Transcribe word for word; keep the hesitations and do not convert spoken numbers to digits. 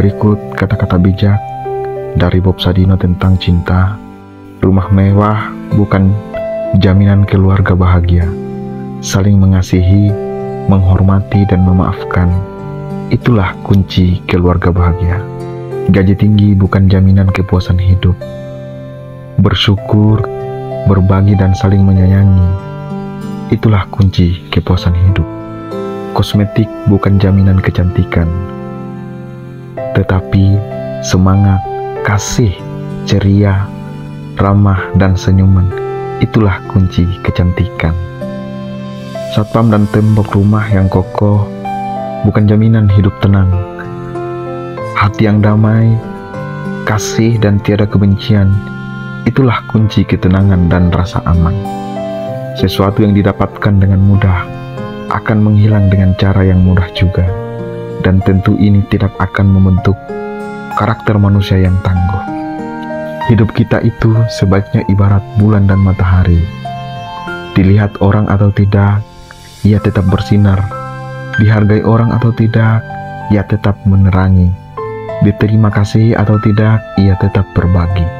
Berikut kata-kata bijak dari Bob Sadino tentang cinta. Rumah mewah bukan jaminan keluarga bahagia. Saling mengasihi, menghormati, dan memaafkan, itulah kunci keluarga bahagia. Gaji tinggi bukan jaminan kepuasan hidup. Bersyukur, berbagi, dan saling menyayangi, itulah kunci kepuasan hidup. Kosmetik bukan jaminan kecantikan, tetapi semangat, kasih, ceria, ramah, dan senyuman, itulah kunci kecantikan. Satpam dan tembok rumah yang kokoh bukan jaminan hidup tenang. Hati yang damai, kasih, dan tiada kebencian, itulah kunci ketenangan dan rasa aman. Sesuatu yang didapatkan dengan mudah akan menghilang dengan cara yang mudah juga, dan tentu ini tidak akan membentuk karakter manusia yang tangguh. Hidup kita itu sebaiknya ibarat bulan dan matahari. Dilihat orang atau tidak, ia tetap bersinar. Dihargai orang atau tidak, ia tetap menerangi. Diterima kasih atau tidak, ia tetap berbagi.